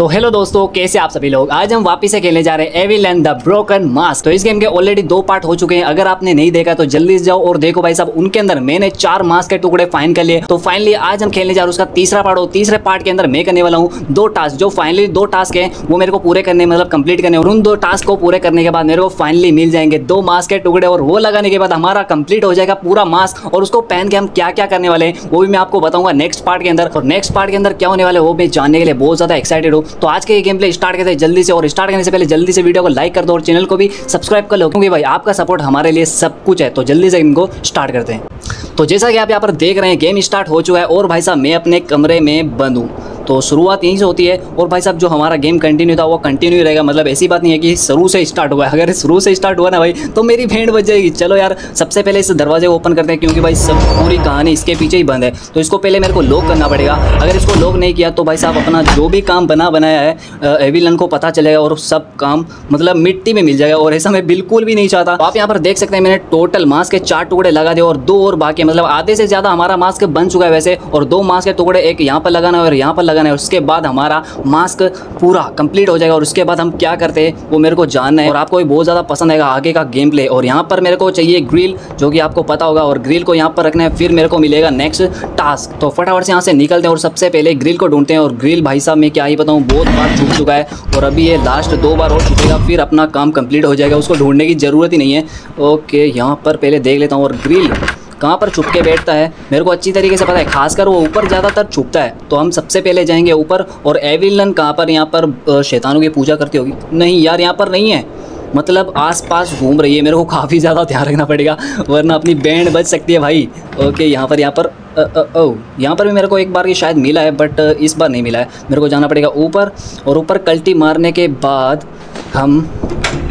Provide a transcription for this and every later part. तो हेलो दोस्तों, कैसे आप सभी लोग। आज हम वापस से खेलने जा रहे हैं evil none the broken mask. तो इस गेम के ऑलरेडी 2 पार्ट हो चुके हैं, अगर आपने नहीं देखा तो जल्दी से जाओ और देखो भाई साहब। उनके अंदर मैंने 4 मास्क के टुकड़े फाइंड कर लिए। तो फाइनली आज हम खेलने जा रहे हैं उसका तीसरा पार्ट। और तीसरे पार्ट के अंदर मैं करने वाला हूँ 2 टास्क। जो फाइनली 2 टास्क है वो मेरे को पूरे करने मतलब कंप्लीट करने, और उन 2 टास्क को पूरे करने के बाद मेरे को फाइनली मिल जाएंगे 2 मास्क के टुकड़े। और वो लगाने के बाद हमारा कंप्लीट हो जाएगा पूरा मास्क। और उसको पहन के हम क्या क्या करने वाले हैं वो भी मैं आपको बताऊंगा नेक्स्ट पार्ट के अंदर। और नेक्स्ट पार्ट के अंदर क्या होने वाले वो मैं जानने के लिए बहुत ज्यादा एक्साइटेड हूँ। तो आज के गेम प्ले स्टार्ट करते हैं जल्दी से। और स्टार्ट करने से पहले जल्दी से वीडियो को लाइक कर दो और चैनल को भी सब्सक्राइब कर लो, क्योंकि भाई आपका सपोर्ट हमारे लिए सब कुछ है। तो जल्दी से गेम को स्टार्ट करते हैं। तो जैसा कि आप यहाँ पर देख रहे हैं गेम स्टार्ट हो चुका है, और भाई साहब मैं अपने कमरे में बंद हूँ। तो शुरुआत यहीं से होती है। और भाई साहब जो हमारा गेम कंटिन्यू था वो कंटिन्यू रहेगा, मतलब ऐसी बात नहीं है कि शुरू से स्टार्ट हुआ है। अगर शुरू से स्टार्ट हुआ ना भाई तो मेरी भेंट बच जाएगी। चलो यार, सबसे पहले इस दरवाजे को ओपन करते हैं, क्योंकि भाई सब पूरी कहानी इसके पीछे ही बंद है। तो इसको पहले मेरे को लॉक करना पड़ेगा। अगर इसको लॉक नहीं किया तो भाई साहब अपना जो भी काम बनाया है एविल नन को पता चलेगा, और सब काम मतलब मिट्टी में मिल जाएगा। और ऐसा मैं बिल्कुल भी नहीं चाहता। आप यहाँ पर देख सकते हैं मैंने टोटल मास्क के 4 टुकड़े लगा दिए, और 2 और बाकी, मतलब आधे से ज़्यादा हमारा मास्क बन चुका है वैसे। और 2 मास्क के टुकड़े एक यहाँ पर लगाना है और यहाँ पर लगाना है। उसके बाद हमारा मास्क पूरा कंप्लीट हो जाएगा। और उसके बाद हम क्या करते हैं वो मेरे को जानना है, और आपको भी बहुत ज़्यादा पसंद आएगा आगे का गेम प्ले। और यहाँ पर मेरे को चाहिए ग्रिल, जो कि आपको पता होगा, और ग्रिल को यहाँ पर रखना है। फिर मेरे को मिलेगा नेक्स्ट टास्क। तो फटाफट से यहाँ से निकलते हैं और सबसे पहले ग्रिल को ढूंढते हैं। और ग्रिल भाई साहब मैं क्या ही बताऊँ, बहुत बार छूट चुका है, और अभी ये लास्ट 2 बार और छूटेगा, फिर अपना काम कंप्लीट हो जाएगा। उसको ढूंढने की ज़रूरत ही नहीं है। ओके, यहाँ पर पहले देख लेता हूँ और ग्रिल कहाँ पर छुप के बैठता है मेरे को अच्छी तरीके से पता है, खासकर वो ऊपर ज़्यादातर छुपता है। तो हम सबसे पहले जाएंगे ऊपर। और एविल नन कहाँ पर, यहाँ पर शैतानों की पूजा करती होगी। नहीं यार, यहाँ पर नहीं है, मतलब आसपास घूम रही है। मेरे को काफ़ी ज़्यादा ध्यान रखना पड़ेगा वरना अपनी बैंड बच सकती है भाई। ओके, यहाँ पर यहाँ पर भी मेरे को एक बार ये शायद मिला है, बट इस बार नहीं मिला है। मेरे को जाना पड़ेगा ऊपर, और ऊपर कल्टी मारने के बाद हम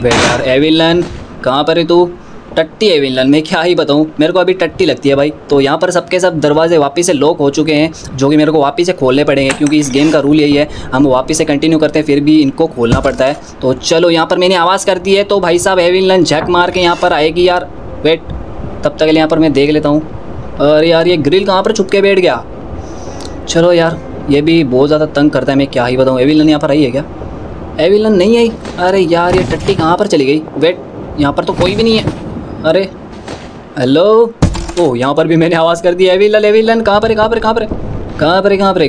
यार एविल नन कहाँ पर है तू? टट्टी एविल नन, मैं क्या ही बताऊं, मेरे को अभी टट्टी लगती है भाई। तो यहाँ पर सबके सब दरवाजे वापस से लॉक हो चुके हैं, जो कि मेरे को वापस से खोलने पड़ेंगे, क्योंकि इस गेम का रूल यही है। हम वापस से कंटिन्यू करते हैं फिर भी इनको खोलना पड़ता है। तो चलो, यहाँ पर मैंने आवाज़ कर दी है। तो भाई साहब एविल नन झक मार के यहाँ पर आएगी यार। वेट, तब तक यहाँ पर मैं देख लेता हूँ। अरे यार, ये ग्रिल कहाँ पर छुप के बैठ गया। चलो यार, ये भी बहुत ज़्यादा तंग करता है, मैं क्या ही बताऊँ। एविल नन यहाँ पर आई है क्या? एविल नन नहीं आई। अरे यार, ये टट्टी कहाँ पर चली गई। वेट, यहाँ पर तो कोई भी नहीं है। अरे हेलो, ओह यहाँ पर भी मैंने आवाज़ कर दी। एविल नन कहाँ पर है, कहाँ पर है?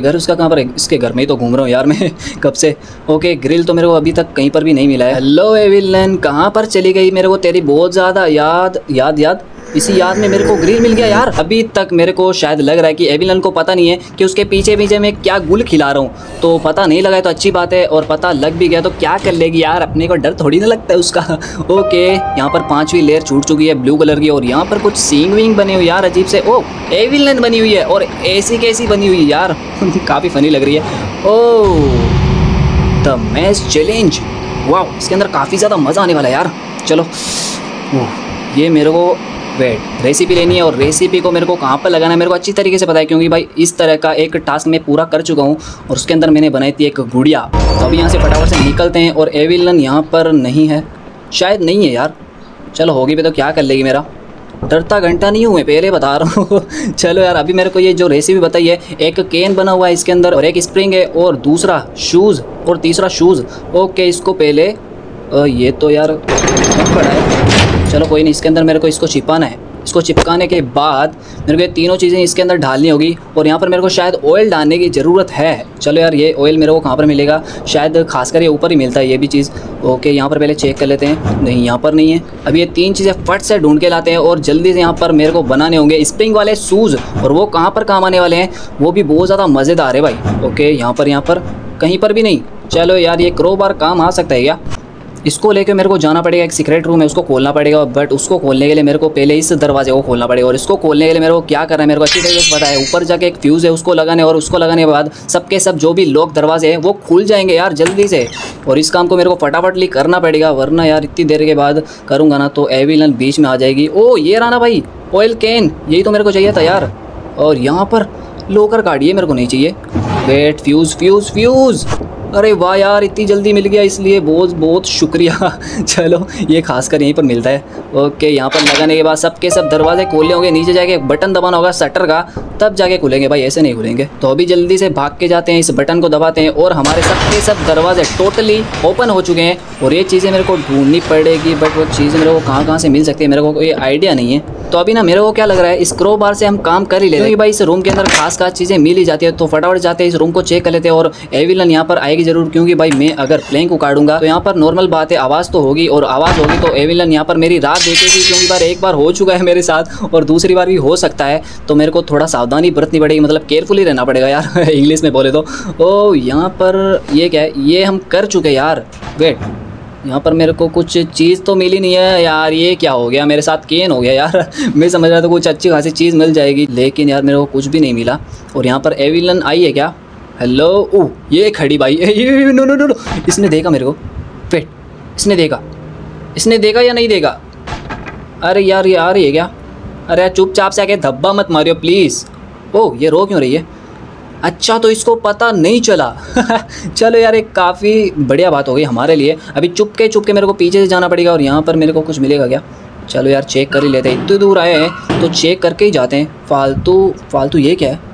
घर उसका कहाँ पर है? इसके घर में ही तो घूम रहा हूँ यार मैं कब से। ओके, ग्रिल तो मेरे को अभी तक कहीं पर भी नहीं मिला है। हेलो एविल नन, कहाँ पर चली गई? मेरे को तेरी बहुत ज़्यादा याद इसी याद में मेरे को ग्रिल मिल गया यार। अभी तक मेरे को शायद लग रहा है कि एविल नन को पता नहीं है कि उसके पीछे मैं क्या गुल खिला रहा हूँ। तो पता नहीं लगा है तो अच्छी बात है, और पता लग भी गया तो क्या कर लेगी यार, अपने को डर थोड़ी ना लगता है उसका। ओके, यहाँ पर 5वीं लेयर छूट चुकी है ब्लू कलर की, और यहाँ पर कुछ सींग विंग बनी हुई यार अजीब से। ओ, एविल नन बनी हुई है, और ऐसी कैसी बनी हुई यार काफ़ी फनी लग रही है। ओ द मैच चैलेंज, वाह, इसके अंदर काफ़ी ज़्यादा मज़ा आने वाला है यार। चलो, ये मेरे को वेट रेसिपी लेनी है, और रेसिपी को मेरे को कहाँ पर लगाना है मेरे को अच्छी तरीके से पता है, क्योंकि भाई इस तरह का एक टास्क मैं पूरा कर चुका हूँ, और उसके अंदर मैंने बनाई थी एक गुड़िया। तो अभी यहाँ से फटाफट से निकलते हैं। और एविल नन यहाँ पर नहीं है, शायद नहीं है यार। चलो, होगी भी तो क्या कर लेगी, मेरा डरता घंटा नहीं हूँ मैं, पहले बता रहा हूँ चलो यार, अभी मेरे को ये जो रेसिपी बताई है, एक केन बना हुआ है इसके अंदर, और एक स्प्रिंग है, और दूसरा शूज़, और तीसरा शूज़। ओके, इसको पहले ये तो यार पड़ा है। चलो कोई नहीं, इसके अंदर मेरे को इसको छिपाना है। इसको चिपकाने के बाद मेरे को ये तीनों चीज़ें इसके अंदर डालनी होगी, और यहाँ पर मेरे को शायद ऑयल डालने की ज़रूरत है। चलो यार, ये ऑयल मेरे को कहाँ पर मिलेगा, शायद खासकर ये ऊपर ही मिलता है ये भी चीज़। ओके, यहाँ पर पहले चेक कर लेते हैं। नहीं, यहाँ पर नहीं है। अब ये 3 चीज़ें फट से ढूंढ के लाते हैं, और जल्दी से यहाँ पर मेरे को बनाने होंगे स्प्रिंग वाले शूज़, और वो कहाँ पर काम आने वाले हैं वो भी बहुत ज़्यादा मज़ेदार है भाई। ओके, यहाँ पर कहीं पर भी नहीं। चलो यार, ये क्रोबार काम आ सकता है क्या? इसको लेके मेरे को जाना पड़ेगा एक सीक्रेट रूम है, उसको खोलना पड़ेगा। बट उसको खोलने के लिए मेरे को पहले इस दरवाजे को खोलना पड़ेगा, और इसको खोलने के लिए मेरे को क्या करना है मेरे को अच्छी तरीके से पता है। ऊपर जाके एक फ्यूज़ है, उसको लगाने, और उसको लगाने के बाद सबके सब जो भी लॉक दरवाजे हैं वो खुल जाएंगे यार जल्दी से। और इस काम को मेरे को फटाफटली करना पड़ेगा, वरना यार इतनी देर के बाद करूँगा ना तो एविल नन बीच में आ जाएगी। ओ, ये रहा ना भाई ऑयल कैन, यही तो मेरे को चाहिए था यार। और यहाँ पर लोकर कार्ड, ये मेरे को नहीं चाहिए। वेट, फ्यूज़ अरे वाह यार, इतनी जल्दी मिल गया, इसलिए बहुत बहुत शुक्रिया। चलो ये खासकर यहीं पर मिलता है। ओके, यहाँ पर लगाने के बाद सबके सब दरवाजे खोलने होंगे, नीचे जाके एक बटन दबाना होगा शटर का, तब जाके खुलेंगे भाई, ऐसे नहीं खुलेंगे। तो अभी जल्दी से भाग के जाते हैं, इस बटन को दबाते हैं और हमारे सबके सब दरवाजे टोटली ओपन हो चुके हैं। और ये चीज़ें मेरे को ढूंढनी पड़ेगी, बट वो चीज़ें मेरे को कहाँ से मिल सकती है, मेरे को कोई आइडिया नहीं है। तो अभी ना मेरे को क्या लग रहा है, इस क्रोबार से हम काम कर ही लेते हैं भाई, इस रूम के अंदर खास चीज़ें मिल ही जाती है। तो फटाफट जाते हैं, इस रूम को चेक कर लेते हैं। और एविल नन यहाँ पर आएगी जरूर, क्योंकि भाई मैं अगर प्लैंक उखाड़ूंगा तो यहाँ पर नॉर्मल बात है आवाज़ तो होगी, और आवाज़ होगी तो एविल नन यहाँ पर मेरी रात देखेगी, क्योंकि बार एक बार हो चुका है मेरे साथ और दूसरी बार भी हो सकता है। तो मेरे को थोड़ा सावधानी बरतनी पड़ेगी, मतलब केयरफुली रहना पड़ेगा यार, इंग्लिश में बोले तो। ओ यहाँ पर ये क्या है, ये हम कर चुके यार। वेट, यहाँ पर मेरे को कुछ चीज़ तो मिली नहीं है यार, ये क्या हो गया मेरे साथ, केन हो गया यार। मैं समझ रहा था कुछ अच्छी खासी चीज़ मिल जाएगी, लेकिन यार मेरे को कुछ भी नहीं मिला। और यहाँ पर एविल नन आई है क्या? हेलो, ओ ये खड़ी भाई, ये नो नो नो, इसने देखा मेरे को। वेट, इसने देखा या नहीं देखा? अरे यार ये आ रही है क्या? अरे यार चुपचाप से आके धब्बा मत मारियो प्लीज़। ओह ये रो क्यों रही है? अच्छा तो इसको पता नहीं चला। चलो यार एक काफ़ी बढ़िया बात हो गई हमारे लिए। अभी चुपके मेरे को पीछे से जाना पड़ेगा। और यहाँ पर मेरे को कुछ मिलेगा क्या? चलो यार चेक कर ही लेते हैं, इतनी दूर आए हैं तो चेक करके ही जाते हैं। फालतू ये क्या है?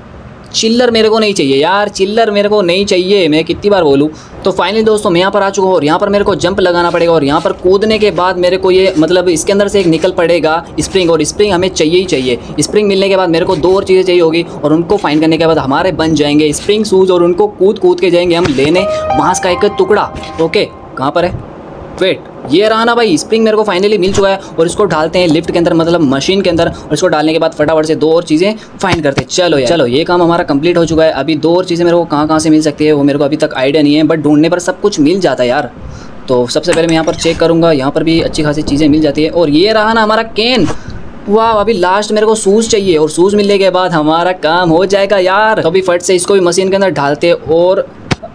चिल्लर मेरे को नहीं चाहिए यार, चिल्लर मेरे को नहीं चाहिए, मैं कितनी बार बोलूँ। तो फाइनली दोस्तों मैं यहाँ पर आ चुका हूँ और यहाँ पर मेरे को जंप लगाना पड़ेगा। और यहाँ पर कूदने के बाद मेरे को ये मतलब इसके अंदर से एक निकल पड़ेगा स्प्रिंग, और स्प्रिंग हमें चाहिए ही चाहिए। स्प्रिंग मिलने के बाद मेरे को दो और चीज़ें चाहिए होगी, और उनको फाइंड करने के बाद हमारे बन जाएंगे स्प्रिंग शूज़, और उनको कूद के जाएंगे हम लेने। मांस का एक टुकड़ा, ओके कहाँ पर है? वेट, ये रहा ना भाई, स्प्रिंग मेरे को फाइनली मिल चुका है। और इसको डालते हैं लिफ्ट के अंदर, मतलब मशीन के अंदर। और इसको डालने के बाद फटाफट से दो और चीज़ें फाइंड करते हैं। चलो यार, चलो ये काम हमारा कंप्लीट हो चुका है। अभी दो और चीज़ें मेरे को कहाँ से मिल सकती है वो मेरे को अभी तक आइडिया नहीं है, बट ढूंढने पर सब कुछ मिल जाता है यार। तो सबसे पहले मैं यहाँ पर चेक करूँगा, यहाँ पर भी अच्छी खासी चीज़ें मिल जाती है। और ये रहा ना हमारा केन। वाह, अभी लास्ट मेरे को शूज़ चाहिए, और शूज़ मिलने के बाद हमारा काम हो जाएगा यार। अभी फट से इसको भी मशीन के अंदर डालते और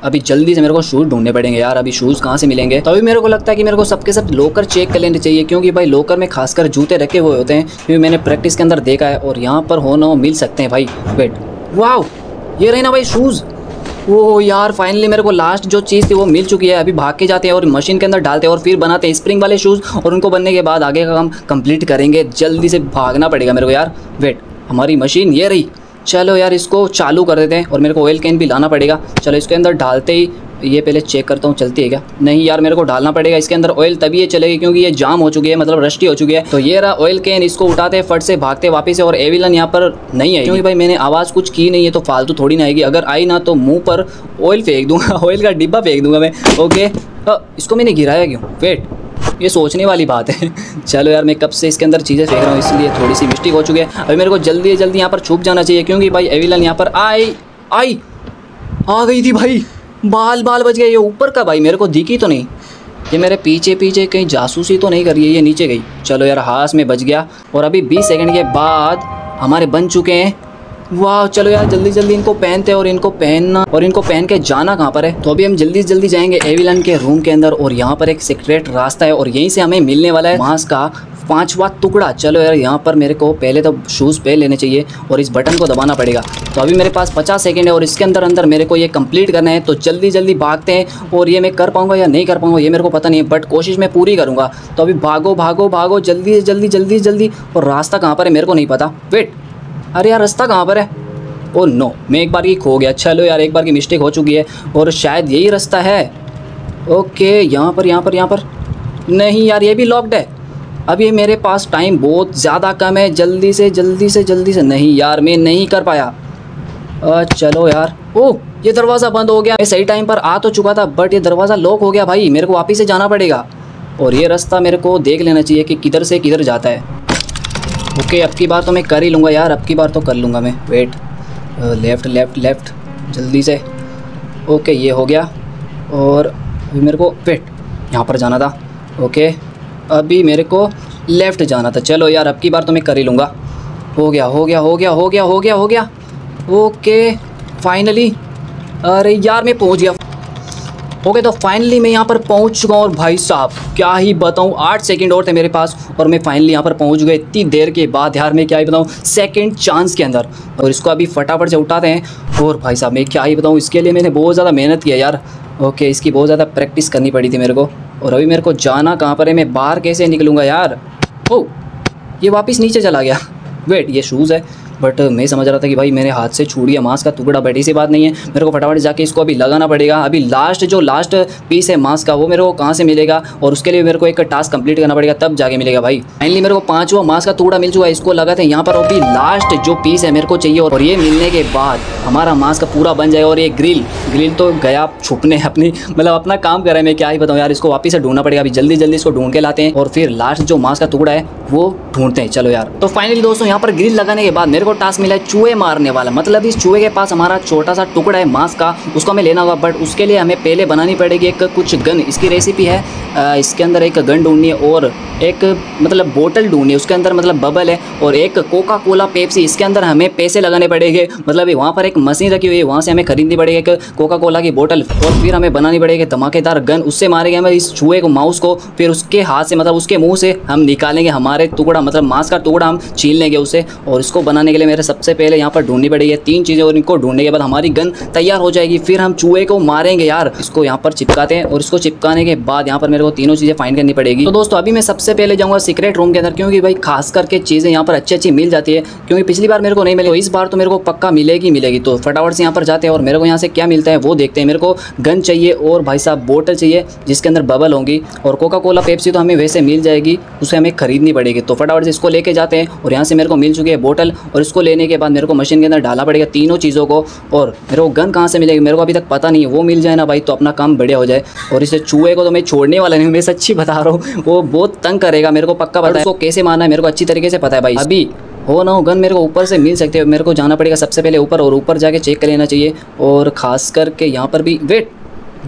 अभी जल्दी से मेरे को शूज़ ढूंढने पड़ेंगे यार। अभी शूज़ कहाँ से मिलेंगे? तो अभी मेरे को लगता है कि मेरे को सबके सब लॉकर चेक कर लेने चाहिए, क्योंकि भाई लॉकर में खासकर जूते रखे हुए होते हैं, क्योंकि मैंने प्रैक्टिस के अंदर देखा है। और यहाँ पर हो ना मिल सकते हैं भाई। वेट, वाह ये रहे ना भाई शूज़। वो यार फाइनली मेरे को लास्ट जो चीज़ थी वो मिल चुकी है। अभी भाग के जाते हैं और मशीन के अंदर डालते हैं और फिर बनाते हैं स्प्रिंग वाले शूज़, और उनको बनने के बाद आगे का काम कंप्लीट करेंगे। जल्दी से भागना पड़ेगा मेरे को यार। वेट, हमारी मशीन ये रही। चलो यार इसको चालू कर देते हैं, और मेरे को ऑयल कैन भी लाना पड़ेगा। चलो इसके अंदर डालते ही ये पहले चेक करता हूँ चलती है क्या। नहीं यार, मेरे को डालना पड़ेगा इसके अंदर ऑयल, तभी ये चलेगी, क्योंकि ये जाम हो चुकी है, मतलब रस्टी हो चुकी है। तो ये रहा ऑयल कैन, इसको उठाते फट से भागते वापस से। और एविल नन यहाँ पर नहीं आई, क्योंकि भाई मैंने आवाज़ कुछ की नहीं है, तो फालतू थोड़ी ना आएगी। अगर आई ना तो मुँह पर ऑयल फेंक दूँगा, ऑयल का डिब्बा फेंक दूँगा मैं। ओके, इसको मैंने गिराया क्यों? वेट, ये सोचने वाली बात है। चलो यार, मैं कब से इसके अंदर चीज़ें फेंक रहा हूँ, इसलिए थोड़ी सी मिस्टेक हो चुकी है। अभी मेरे को जल्दी यहाँ पर छुप जाना चाहिए, क्योंकि भाई एविल नन यहाँ पर आई आ गई थी भाई। बाल बच गए। ये ऊपर का भाई मेरे को दिखी तो नहीं, ये मेरे पीछे कहीं जासूसी तो नहीं कर रही है। ये नीचे गई। चलो यार, हाथ में बच गया। और अभी 20 सेकंड के बाद हमारे बन चुके हैं। वाह, चलो यार जल्दी इनको पहनते हैं, और इनको पहन के जाना कहाँ पर है। तो अभी हम जल्दी जाएंगे एविल नन के रूम के अंदर, और यहाँ पर एक सीक्रेट रास्ता है, और यहीं से हमें मिलने वाला है मांस का 5वां टुकड़ा। चलो यार, यहाँ पर मेरे को पहले तो शूज़ पहन लेने चाहिए, और इस बटन को दबाना पड़ेगा। तो अभी मेरे पास 50 सेकंड है, और इसके अंदर मेरे को ये कंप्लीट करना है। तो जल्दी भागते हैं, और ये मैं कर पाऊँगा या नहीं कर पाऊँगा ये मेरे को पता नहीं है, बट कोशिश मैं पूरी करूँगा। तो अभी भागो जल्दी। और रास्ता कहाँ पर है मेरे को नहीं पता। वेट, अरे यार रास्ता कहाँ पर है? ओह नो, मैं एक बार की खो गया। चलो यार, एक बार की मिस्टेक हो चुकी है, और शायद यही रास्ता है। ओके, यहाँ पर नहीं यार, ये भी लॉक्ड है। अभी मेरे पास टाइम बहुत ज़्यादा कम है, जल्दी से। नहीं यार, मैं नहीं कर पाया। चलो यार, ओह ये दरवाज़ा बंद हो गया। मैं सही टाइम पर आ तो चुका था, बट ये दरवाज़ा लॉक हो गया भाई। मेरे को वापस से जाना पड़ेगा, और ये रास्ता मेरे को देख लेना चाहिए कि किधर से किधर जाता है। ओके, अब की बार तो मैं कर ही लूँगा यार, अब की बार तो कर लूँगा मैं। वेट, लेफ़्ट जल्दी से। ओके, ये हो गया। और अभी मेरे को वेट, यहाँ पर जाना था। ओके, अभी मेरे को लेफ़्ट जाना था। चलो यार, अब की बार तो मैं कर ही लूँगा। हो गया। ओके फाइनली, अरे यार मैं पहुँच गया। ओके, तो फाइनली मैं यहाँ पर पहुँच चुका हूँ, और भाई साहब क्या ही बताऊँ, 8 सेकंड और थे मेरे पास, और मैं फाइनली यहाँ पर पहुँच गया इतनी देर के बाद। यार मैं क्या ही बताऊँ, सेकंड चांस के अंदर। और इसको अभी फटाफट से उठाते हैं, और भाई साहब मैं क्या ही बताऊँ, इसके लिए मैंने बहुत ज़्यादा मेहनत किया यार। ओके, इसकी बहुत ज़्यादा प्रैक्टिस करनी पड़ी थी मेरे को। और अभी मेरे को जाना कहाँ पर है, मैं बाहर कैसे निकलूँगा यार। ओ ये वापस नीचे चला गया। वेट, ये शूज़ है, बट मैं समझ रहा था कि भाई मेरे हाथ से छूट गया मास्क का टुकड़ा। बड़ी सी बात नहीं है, मेरे को फटाफट जाके इसको अभी लगाना पड़ेगा। अभी लास्ट जो लास्ट पीस है मास्क का वो मेरे को कहाँ से मिलेगा, और उसके लिए मेरे को एक टास्क कंप्लीट करना पड़ेगा, तब जाके मिलेगा भाई। फाइनली मेरे को 5वां मास्क का टुकड़ा मिल चुका है, इसको लगाते हैं यहाँ पर। अभी लास्ट जो पीस है मेरे को चाहिए, और ये मिलने के बाद हमारा मास्क पूरा बन जाएगा। और ये ग्रिल तो गया छुपने अपनी, मतलब अपना काम कर रहा है, मैं क्या ही बताऊँ यार। इसको वापस से ढूंढना पड़ेगा, अभी जल्दी जल्दी इसको ढूंढ के लाते हैं और फिर लास्ट जो मास्क का टुकड़ा है वो ढूंढते हैं। चलो यार, तो फाइनली दोस्तों यहाँ पर ग्रिल लगाने के बाद मेरे टास्क मिला है चूहे मारने वाला। मतलब इस चूहे के पास हमारा छोटा सा टुकड़ा है मांस का, उसको हमें लेना होगा। बट उसके लिए हमें पहले बनानी पड़ेगी एक कुछ गन। इसकी रेसिपी है इसके अंदर एक गन ढूंढनी है और एक मतलब बोतल ढूंढनी है, उसके अंदर मतलब बबल है, और एक कोका कोला पेप्सी। इसके अंदर हमें पैसे लगाने पड़ेंगे, मतलब वहाँ पर एक मशीन रखी हुई है, वहाँ से हमें खरीदनी पड़ेगी एक कोका कोला की बोतल। और फिर हमें बनानी पड़ेगी धमाकेदार गन, उससे मारेंगे हम इस चूहे को, माउस को। फिर उसके हाथ से मतलब उसके मुँह से हम निकालेंगे हमारे टुकड़ा, मतलब मांस का टुकड़ा हम छीन लेंगे उसे। और इसको बनाने के मेरे सबसे पहले यहाँ पर ढूंढनी पड़ेगी तीन चीजें, और इनको ढूंढने के बाद हमारी गन तैयार हो जाएगी। फिर हम चूहे को मारेंगे यार। इसको यहाँ पर चिपकाते हैं, और इसको चिपकाने के बाद यहाँ पर मेरे को तीनों चीजें फाइंड करनी पड़ेगी। तो दोस्तों अभी मैं सबसे पहले जाऊँगा सीक्रेट रूम के अंदर, क्योंकि भाई खास करके चीजें यहाँ पर अच्छी अच्छी मिल जाती है, क्योंकि पिछली बार मेरे को नहीं मिली, तो इस बार तो मेरे को पक्का मिलेगी। तो फटाफट से यहाँ पर जाते हैं और मेरे को यहाँ से क्या मिलता है वो देखते हैं। मेरे को गन चाहिए और भाई साहब बोतल चाहिए जिसके अंदर बबल होंगी, और कोका कोला पेप्सी तो हमें वैसे मिल जाएगी, उसे हमें खरीदनी पड़ेगी। तो फटाफट से इसको लेके जाते हैं, और यहाँ से मेरे को मिल चुकी है बोतल। और इसको लेने के बाद मेरे को मशीन के अंदर डाला पड़ेगा तीनों चीज़ों को। और मेरे को गन कहाँ से मिलेगी मेरे को अभी तक पता नहीं है, वो मिल जाए ना भाई तो अपना काम बढ़िया हो जाए। और इसे चूहे को तो मैं छोड़ने वाला नहीं हूँ, मैं सच्ची बता रहा हूँ, वो बहुत तंग करेगा मेरे को पक्का पता है। उसको कैसे मारना है मेरे को अच्छी तरीके से पता है भाई। अभी हो ना हो गन मेरे को ऊपर से मिल सकती है, मेरे को जाना पड़ेगा सबसे पहले ऊपर, और ऊपर जाके चेक कर लेना चाहिए। और ख़ास करके यहाँ पर भी वेट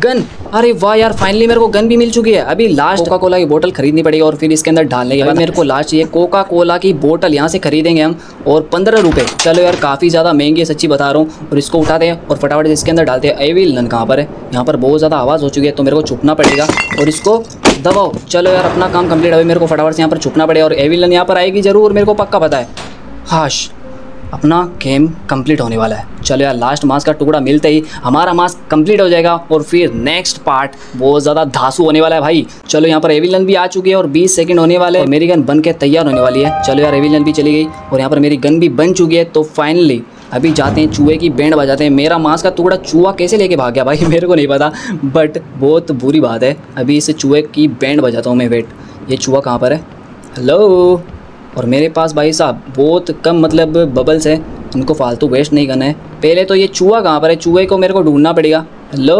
गन, अरे वाह यार फाइनली मेरे को गन भी मिल चुकी है। अभी लास्ट कोका कोला की बोतल खरीदनी पड़ेगी, और फिर इसके अंदर डालने के बाद मेरे को लास्ट ये कोका कोला की बोतल यहाँ से खरीदेंगे हम, और 15 रुपये। चलो यार काफ़ी ज़्यादा महंगी है सच्ची बता रहा हूँ। और इसको उठाते हैं और फटाफट इसके अंदर डालते हैं। एविल नन कहाँ पर है, यहाँ पर बहुत ज़्यादा आवाज़ हो चुकी है, तो मेरे को छुपना पड़ेगा और इसको दबाओ। चलो यार अपना काम कम्प्लीट। अभी मेरे को फटाफट से यहाँ पर छुपना पड़ेगा, और एविल नन यहाँ पर आएगी ज़रूर, मेरे को पक्का पता है। हाश, अपना गेम कंप्लीट होने वाला है। चलो यार लास्ट मास्क का टुकड़ा मिलते ही हमारा मास्क कंप्लीट हो जाएगा, और फिर नेक्स्ट पार्ट बहुत ज़्यादा धांसू होने वाला है भाई। चलो यहाँ पर एविलन भी आ चुकी है, और 20 सेकंड होने वाले हैं, मेरी गन बन के तैयार होने वाली है। चलो यार एविलन भी चली गई, और यहाँ पर मेरी गन भी बन चुकी है। तो फाइनली अभी जाते हैं चूहे की बैंड बजाते हैं। मेरा मांस का टुकड़ा चूहा कैसे लेके भाग गया भाई मेरे को नहीं पता, बट बहुत बुरी बात है। अभी इस चूहे की बैंड बजाता हूँ मैं। वेट, ये चूहा कहाँ पर है? हेलो। और मेरे पास भाई साहब बहुत कम मतलब बबल्स हैं, उनको फालतू वेस्ट नहीं करना है। पहले तो ये चूहा कहाँ पर है, चूहे को मेरे को ढूंढना पड़ेगा। हेलो,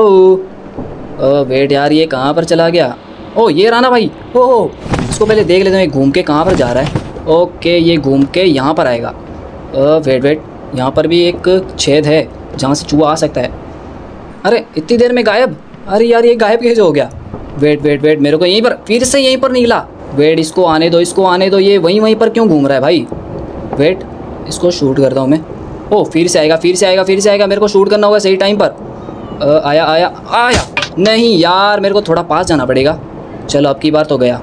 वेट यार ये कहाँ पर चला गया? ओ ये रहा ना भाई। ओ इसको पहले देख लेते हैं, घूम के कहाँ पर जा रहा है। ओके ये घूम के यहाँ पर आएगा। वेट यहाँ पर भी एक छेद है जहाँ से चूहा आ सकता है। अरे इतनी देर में गायब, अरे यार ये गायब कैसे हो गया? वेट मेरे को यहीं पर फिर से यहीं पर निकला। वेट इसको आने दो, इसको आने दो, ये वहीं पर क्यों घूम रहा है भाई? वेट इसको शूट करता हूँ मैं। ओ फिर से आएगा, मेरे को शूट करना होगा सही टाइम पर। आया। नहीं यार मेरे को थोड़ा पास जाना पड़ेगा। चलो अब की बार तो गया।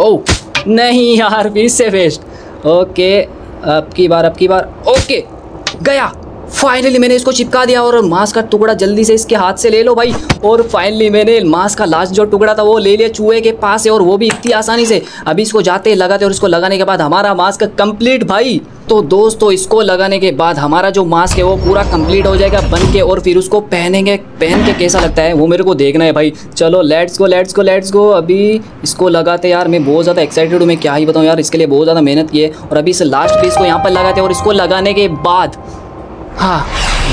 ओ नहीं यार फिर से वेस्ट। ओके अब की बार ओके गया। फाइनली मैंने इसको चिपका दिया, और मांस का टुकड़ा जल्दी से इसके हाथ से ले लो भाई। और फाइनली मैंने मांस का लास्ट जो टुकड़ा था वो ले लिया चूहे के पास से, और वो भी इतनी आसानी से। अभी इसको जाते लगाते, और इसको लगाने के बाद हमारा मास्क कंप्लीट भाई। तो दोस्तों इसको लगाने के बाद हमारा जो मास्क है वो पूरा कंप्लीट हो जाएगा बन के, और फिर उसको पहनेंगे। पहन के कैसा लगता है वो मेरे को देखना है भाई। चलो लेट्स गो। अभी इसको लगाते यार, मैं बहुत ज़्यादा एक्साइटेड हूँ, मैं क्या ही बताऊँ यार, इसके लिए बहुत ज़्यादा मेहनत की है। और अभी इस लास्ट पीस को यहाँ पर लगाते हैं, और इसको लगाने के बाद हाँ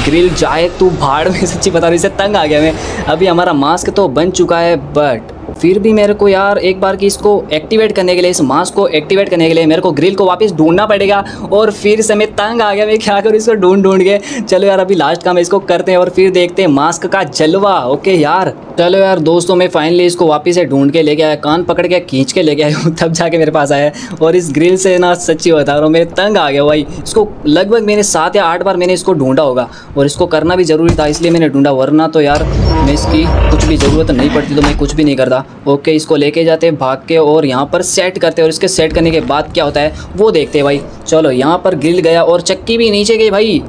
ग्रिल जाए तू भाड़ में, सच्ची बता रही, इससे तंग आ गया मैं। अभी हमारा मास्क तो बन चुका है, बट फिर भी मेरे को यार एक बार कि इसको एक्टिवेट करने के लिए, इस मास्क को एक्टिवेट करने के लिए मेरे को ग्रिल को वापस ढूंढना पड़ेगा। और फिर से मैं तंग आ गया, मैं क्या करूँ इसको ढूंढ के। चलो यार अभी लास्ट काम इसको करते हैं, और फिर देखते हैं मास्क का जलवा। ओके यार, चलो यार दोस्तों मैं फाइनली इसको वापस से ढूंढ के लेके आया, कान पकड़ के खींच के लेके आया हूँ, तब जाके मेरे पास आया। और इस ग्रिल से ना सच्ची बता रहा हूँ मैं तंग आ गया भाई। इसको लगभग मैंने 7 या 8 बार मैंने इसको ढूंढा होगा, और इसको करना भी ज़रूरी था इसलिए मैंने ढूंढा, वरना तो यार मैं इसकी कुछ भी ज़रूरत नहीं पड़ती, तो मैं कुछ भी नहीं करता। ओके इसको लेके जाते हैं भाग के, और यहाँ पर सेट करते हैं, और इसके सेट करने के बाद क्या होता है वो देखते हैं भाई। चलो यहाँ पर ग्रिल गया, और चक्की भी नीचे गई भाई।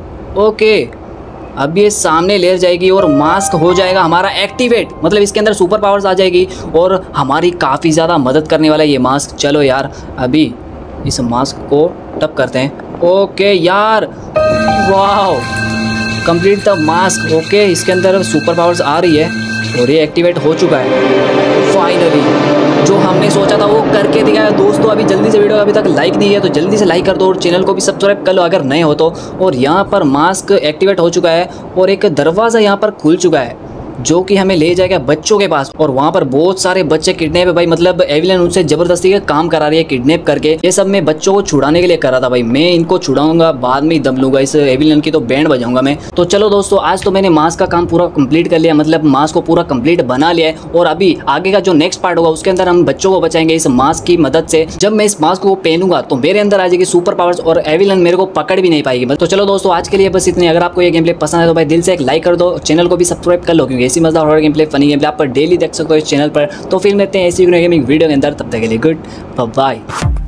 ओके अब ये सामने ले जाएगी और मास्क हो जाएगा हमारा एक्टिवेट, मतलब इसके अंदर सुपर पावर्स आ जाएगी और हमारी काफ़ी ज़्यादा मदद करने वाला है ये मास्क। चलो यार अभी इस मास्क को टप करते हैं। ओके यार, वाह, कंप्लीट द मास्क। ओके, इसके अंदर सुपर पावर्स आ रही है और ये एक्टिवेट हो चुका है। फाइनली जो हमने सोचा था वो करके दिखाया दोस्तों। अभी जल्दी से वीडियो अभी तक लाइक नहीं किया तो जल्दी से लाइक कर दो और चैनल को भी सब्सक्राइब कर लो अगर नए हो तो। और यहाँ पर मास्क एक्टिवेट हो चुका है और एक दरवाज़ा यहाँ पर खुल चुका है जो कि हमें ले जाएगा बच्चों के पास। और वहाँ पर बहुत सारे बच्चे किडनैप है भाई, मतलब एविल नन उनसे ज़बरदस्ती का काम करा रही है किडनैप करके। ये सब मैं बच्चों को छुड़ाने के लिए कर रहा था भाई। मैं इनको छुड़ाऊंगा, बाद में ही दम लूँगा, इस एविल नन की तो बैंड बजाऊंगा मैं। तो चलो दोस्तों, आज तो मैंने मास्क का काम पूरा कंप्लीट कर लिया, मतलब मास्क को पूरा कंप्लीट बना लिया है। और अभी आगे का जो नेक्स्ट पार्ट होगा उसके अंदर हम बच्चों को बचाएंगे इस मास्क की मदद से। जब मैं इस मास्क को पहनूंगा तो मेरे अंदर आ जाएगी सुपर पावर्स और एविल नन मेरे को पकड़ भी नहीं पाएगी। तो चलो दोस्तों, आज के लिए बस इतने। अगर आपको ये गेम प्ले पसंद है तो भाई दिल से एक लाइक कर दो, चैनल को भी सब्सक्राइब कर लो क्योंकि ऐसी मजेदार horror game play, funny game play आप पर डेली देख सकते हो इस चैनल पर। तो फिर मिलते हैं ऐसी गेमिंग वीडियो के अंदर, तब तक के लिए गुड बाय।